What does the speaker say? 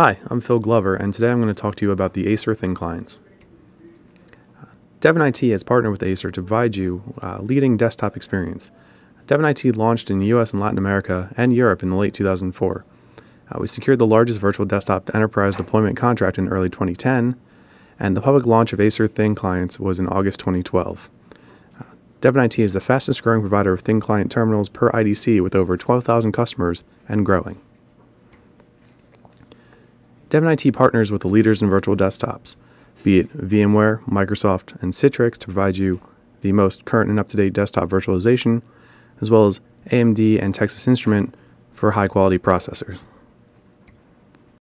Hi, I'm Phil Glover, and today I'm going to talk to you about the Acer Thin Clients. Devon IT has partnered with Acer to provide you a leading desktop experience. Devon IT launched in the US and Latin America and Europe in the late 2004. We secured the largest virtual desktop enterprise deployment contract in early 2010, and the public launch of Acer Thin Clients was in August 2012. Devon IT is the fastest growing provider of thin client terminals per IDC with over 12,000 customers and growing. Devon IT partners with the leaders in virtual desktops, be it VMware, Microsoft, and Citrix to provide you the most current and up-to-date desktop virtualization, as well as AMD and Texas Instrument for high-quality processors.